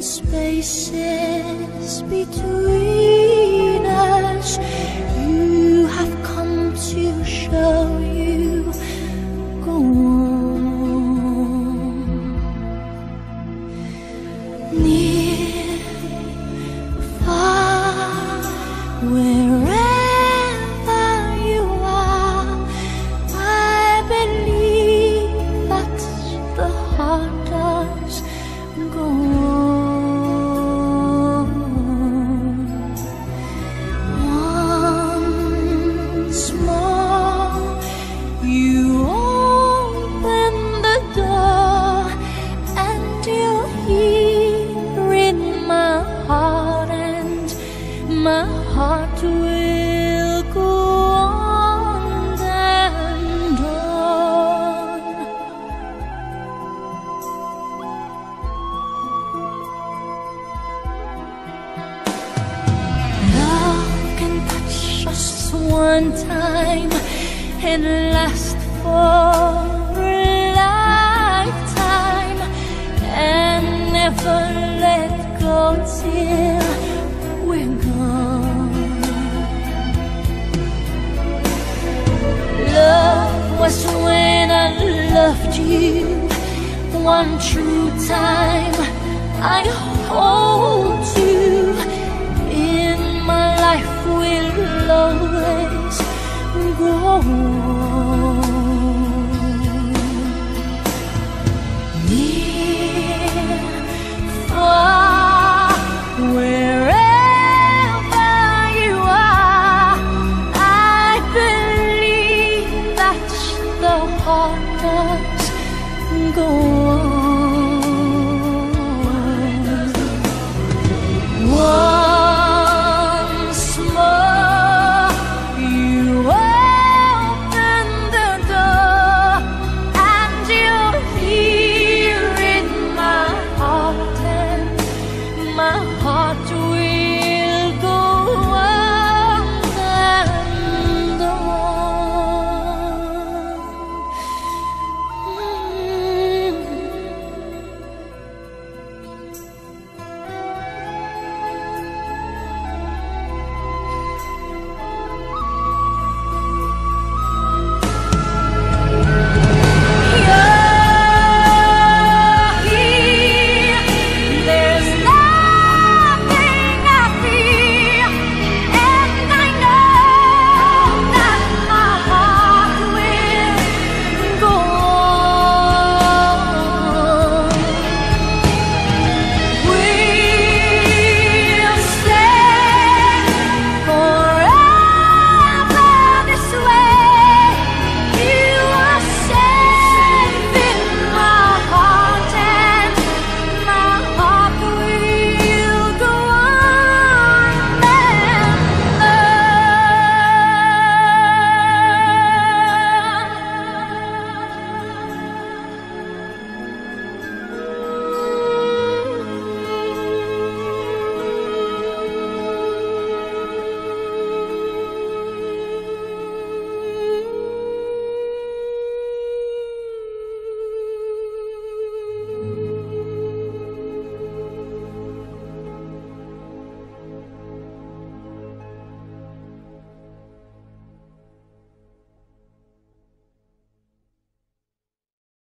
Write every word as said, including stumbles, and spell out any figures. Spaces between us, you have come to show you go on. Near, far, wherever you are, I believe that the heart does go on. One time and last for a lifetime, and never let go till we're gone. Love was when I loved you, one true time I hold you. In my life we'll always go on. Near, far, wherever you are, I believe that the heart does go on. Whoa. My heart to